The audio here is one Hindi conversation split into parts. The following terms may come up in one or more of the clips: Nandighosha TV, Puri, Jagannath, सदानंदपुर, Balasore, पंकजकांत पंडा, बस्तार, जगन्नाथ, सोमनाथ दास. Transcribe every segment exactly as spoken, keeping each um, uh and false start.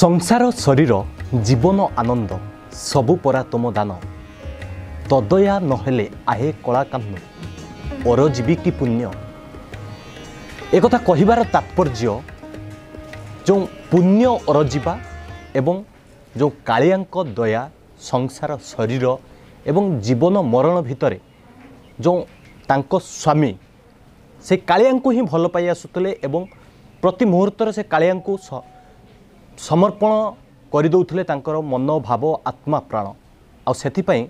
संसार शरीर जीवन आनंद सबु परा तुम दान तदया नहेले आहे कलाकान्नु और जीवी की पुण्य एक कहिबार तात्पर्य जो पुण्य अरजीवा एवं जो कालियांक दया संसार शरीर एवं जीवन मरण भितरे जो तांको स्वामी से कालियांकु ही भल पाई आसुतले एवं प्रति मुहूर्त से कालियांकु समर्पण कर देउथले तांकर मन भाव आत्मा प्राण आ सेति पई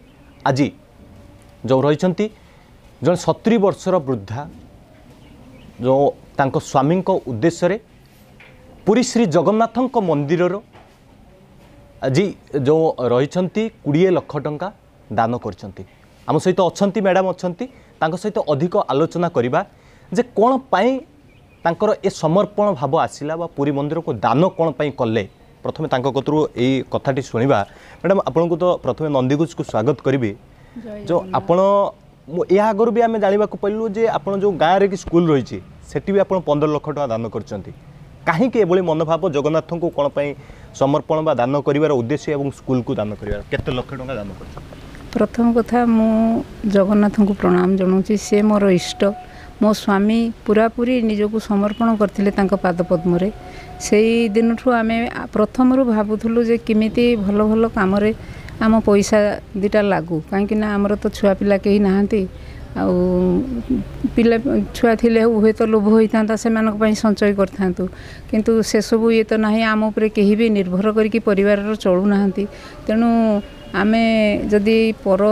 आज जो रही जो सत्तरी वर्षर वृद्धा जो तांको स्वामी उद्देश्य पुरी श्री जगन्नाथ मंदिर आज जो रही बीस लाख टंका दान करछंती आम सहित अच्छी मैडम अच्छी सहित अधिक आलोचना करवा जे कोन पई तांकर ए समर्पण भाव आसिला बा पूरी मंदिर को दान कोन पई कले प्रथमे तांको कतरू ए कथाटी सुनिबा। मैडम आपण को तो प्रथमे नंदीगुज को स्वागत करिवे जो आपण या आगर भी आम जाना पड़लु जे आपण जो गाँव रे कि स्कूल रही है सेठी भी आपण पंद्रह लाख टका दान करछंती काहेकि एबोली मनोभाव जगन्नाथ को कोन पई समर्पण बा दान करिवार उद्देश्य एवं स्कूल को दान करिवार केते लाख टका दान करछंती। प्रथम कथा मु जगन्नाथ को प्रणाम जणाउछि से मोर इष्ट मो स्वामी पूरापूरी निजक समर्पण करते पादपद्म से दिन ठूँ आम प्रथम भावुलु जे किमिति भल भल कम आम पैसा दीटा लगू कहीं आमर तो छुआ पिला कहीं ना आउ पिला छुआ थे हे तो लोभ होता था से संचय करता किंतु से सबू ये तो ना आम उपर कहीं भी निर्भर करके परिवार चलूना तेणु आमे जदि पर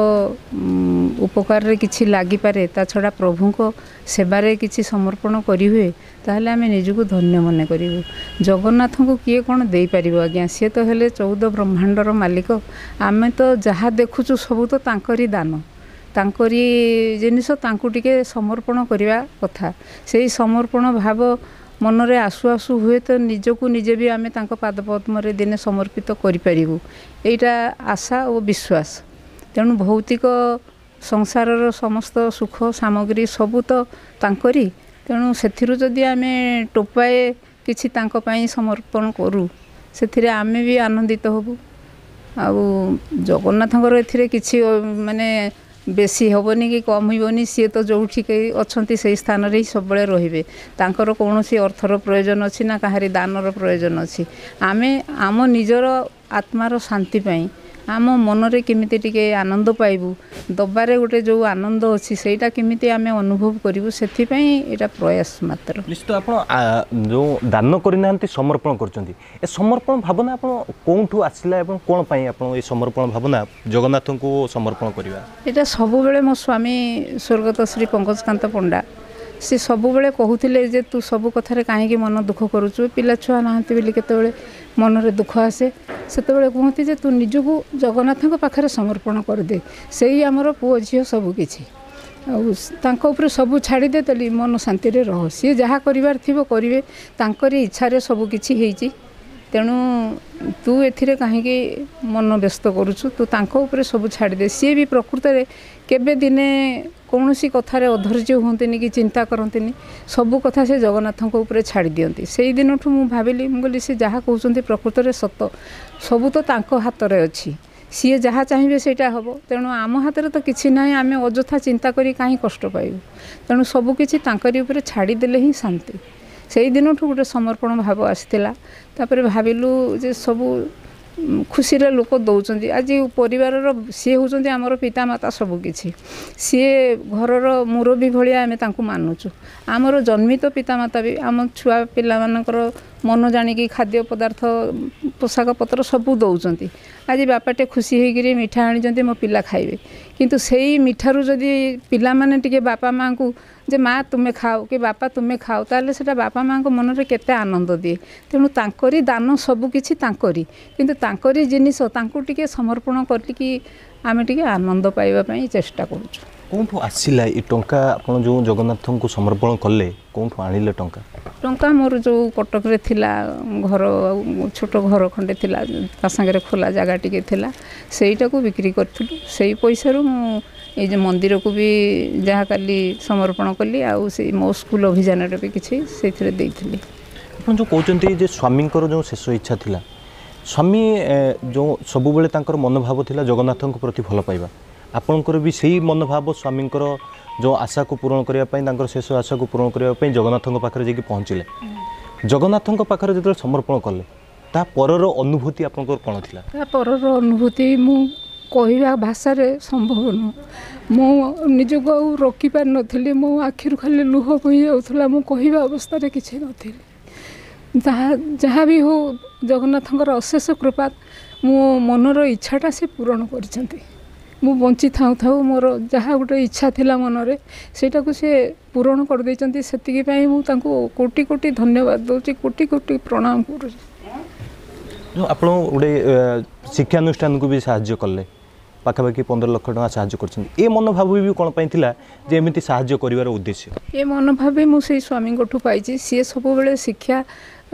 उपकार रे किछि लागी पारे ता छड़ा प्रभु को सेवारे किछि समर्पण करी हुए ताहले आमे निजको धन्य मने करिवु। जगन्नाथ को किए कोन देई पारिबो आज्ञा से तो हेले चौदह ब्रह्मांडर मालिक आमे तो जहा देखुछु सबु तो तांकरी दान तांकरी जिनिस तांकु टिके समर्पण करिवा कथा सेही समर्पण भाव मनरे आसु आसु हुए तो निजको निजे भी आमे तांको पादपद्म दिने समर्पित करिपारिबु एटा आशा और विश्वास। तेणु भौतिक संसार समस्त सुख सामग्री सबू तो तांकरी तेणु सेथिरु जदि आमे टोपाए किछि तांको पई समर्पण करूँ सेथिरे आमे भी आनंदित होबु आ जगन्नाथंकर एथिरे किछि माने बेसी हेनी कि कम होनी सी तो जो अच्छा से स्थान ही सब रे कौन अर्थर प्रयोजन अच्छी ना कहार दानर प्रयोजन अच्छी आमे आम निजर आत्मार शांति आम मनरे केमिति टिके आनंद पाइबू दबारे गोटे जो आनंद अच्छी सेटा केमिति आमे अनुभव करूँ से प्रयास मात्र निश्चित आप जो दान करना समर्पण कर समर्पण भावना आप कौटू आसला कौन पर समर्पण भावना जगन्नाथ को समर्पण करवा यहाँ सब बेले मो स्वामी स्वर्गत श्री पंकजकांत पंडा सी सब बेले कहते तू सब कथा कहीं मन दुख करुचु पिला छुआ नहांती बिल्ली केतबेले मनरे दुख आसे सेतबेले कहती जे तू निजको जगन्नाथ को पाखरे समर्पण कर दे से ही आमर पुओ झील सबकि तांको ऊपर सब छाड़ी दे तली मन शांति रे रह सी जहाँ करिवार थिबो करिवे तांकरी इच्छा रे सब किछि हेछि तेणु तू एथिरे कहीं मन व्यस्त करुचु तू तांको ऊपर सब छाड़ी दे सी भी प्रकृत रे केबे दिने कौन सी कथार अधर्य हमें कि चिंता करते सबू कथा से जगन्नाथ को छाड़ दिखती से दिन ठूँ मुझे भाविली मुझे सी जहाँ कहते प्रकृत में सत सबू तो हाथ में अच्छी सी जहाँ चाहिए सेटा हम तेणु आम हाथ में तो किसी ना आम अजथा चिंता करी कहीं कष्ट पाइबू तेणु सबकि छाड़देले ही शांति से दिन ठूँ गोटे समर्पण भाव आसाला तापर भाविलु जे सबू खुशी रे लोक दौरान आज परिवार सी होती आमर पितामाता सबकि सी घरर मुरबी भाया आम मानुचु आमर जन्मित पितामाता भी आम छुआ पिला मानकर मन जाणी खाद्य पदार्थ पोशाक पत्र सबू दौरान आज बापाटे खुशी होकर मिठा आनी मो पिला खाइबे किंतु सेही मिठारू जदि पिला माने टिके बापा माँ को जे माँ तुम्हें खाओ कि बापा तुम्हें खाओ ताले सेटा बापा माँ को मन रे केते आनंद दिए तेणु तांकरी दान सब किछि तांकरी किंतु तांकरी जिनिस तांकु टिके समर्पण करलिकी आमे टिके आनंद पाइबा पई चेष्टा करूछु। कोठू आसिला ई टंका आपण जो जगन्नाथ को समर्पण करले कोठू आनिले टंका टंका मोर जो कटक रे थिला घर छोटो घर खंडे थिला ता संगे खोला जगह टिके थिला सेईटा को बिक्री करथुलु सेई पैसा रु ए जे मंदिर को भी जहाँ कली समर्पण कली आउ से मो स्कूल अभियान भी किसी से जो कहते स्वामी जो शेष इच्छा थी स्वामी जो सबुबले तांकर मनोभाव थिला जगन्नाथों प्रति भल पाइबा आपणकर भी सही मनोभाव स्वामी जो आशा को पूरण करने शेष आशा को पूरण करने जगन्नाथों पाखे जाकि पहुँचले जगन्नाथों पाखे जो समर्पण कले ता परर अनुभूति आपणकर कोन थिला ता परर अनुभूति मु कहवा भाषा संभव नु मो निजको रोकी पार नथिली मो आखिर खाली लुह बही जाउथला मो कहवा अवस्था रे किछे नथिली जहा जहा भी हो जगन्नाथंकर अशेष कृपा मो मनर इच्छाटा से पूरण करछन्ती मु बंची थाउ थाउ मोर जहा गोटे इच्छा थिला मनरे सेटा को से पूरण कर दैछन्ती सेतिके पई मु तांको कोटि कोटि धन्यवाद दोची कोटि कोटि प्रणाम करू जो आपण गोटे शिक्षानुष्ठान को भी साहाय्य कले पाखापाखि पंद्रह लाख टका साहाय्य करछन ए मनोभाव भी कोन पई थिला जे एमिति साहाय्य करिवार उद्देश्य ए मनोभाव मु से स्वामी गोठु पाइची से सब बेले शिक्षा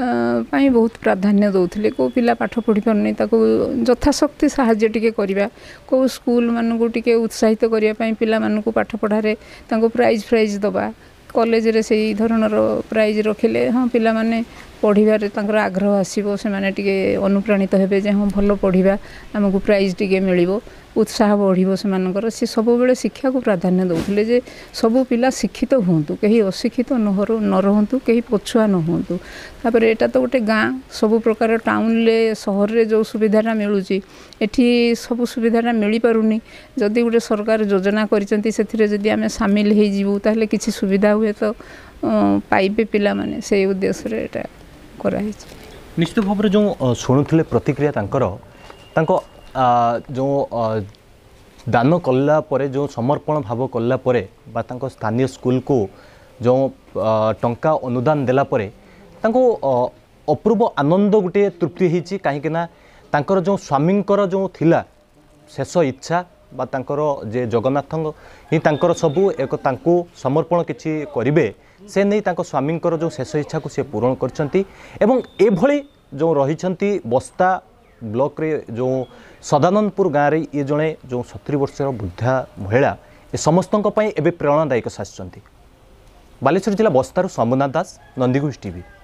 पाई बहुत प्राधान्य दौले को पिला पाठ पढ़ी पारनी ताको यथाशक्ति साहाय्य टिके करिवा को स्कूल मान को टिके उत्साहित करिवा पई पिला मान को पाठ पढ़ा रे ताको प्राइज प्राइज दबा कॉलेज रे सेही धरणर प्राइज रखिले हाँ पिला माने पढ़वे तांकर आग्रह आसीबो से माने टिके अनुप्राणित हेबे जे हाँ भल पढ़वा आमको प्राइज टिके मिलिबो उत्साह बढ़िबो से मानकर से सब बेले शिक्षा को प्राधान्य दौले जे सब पिला शिक्षित होंतु कहीं अशिक्षित नहरो न रहंतु कहीं पछुआ न होंतु तापर एटा तो गोटे गाँ सब प्रकार टाउन ले सहर रे जो सुविधाटा मिलूची एठी सब सुविधाटा मिली पारुनी जदि गोटे सरकार योजना करिसेंती सेथिरे जदि आमे शामिल हे जीवू ताले किछि सुविधा हुए तो पाइबे पिला माने से उद्देश्य रे एटा कराई निश्चित भाव जो शुणुले प्रतिक्रिया तांकर तांको आ, जो आ, दान कला परे जो समर्पण भाव कला परे बा तांको स्थानीय स्कूल को जो टंका अनुदान देला परे तांको अपूर्व आनंद गोटे तृप्ति होती कहीं तांकर जो स्वामी जो थिला शेष इच्छा बा तांकर जे जगन्नाथ ही तांकर सबू एक तांको समर्पण किछि करिवे से नहीं तांको स्वामी जो शेष इच्छा को से पूरण करछंती एवं ए भली जो रहिछंती बस्ता ब्लॉक रे जो सदानंदपुर गाँव में ये जड़े जो सतुरी वर्ष वृद्धा महिला ये समस्त एवं प्रेरणादायक साजिंट बालेश्वर जिला बस्तार सोमनाथ दास नंदीघोष टीवी।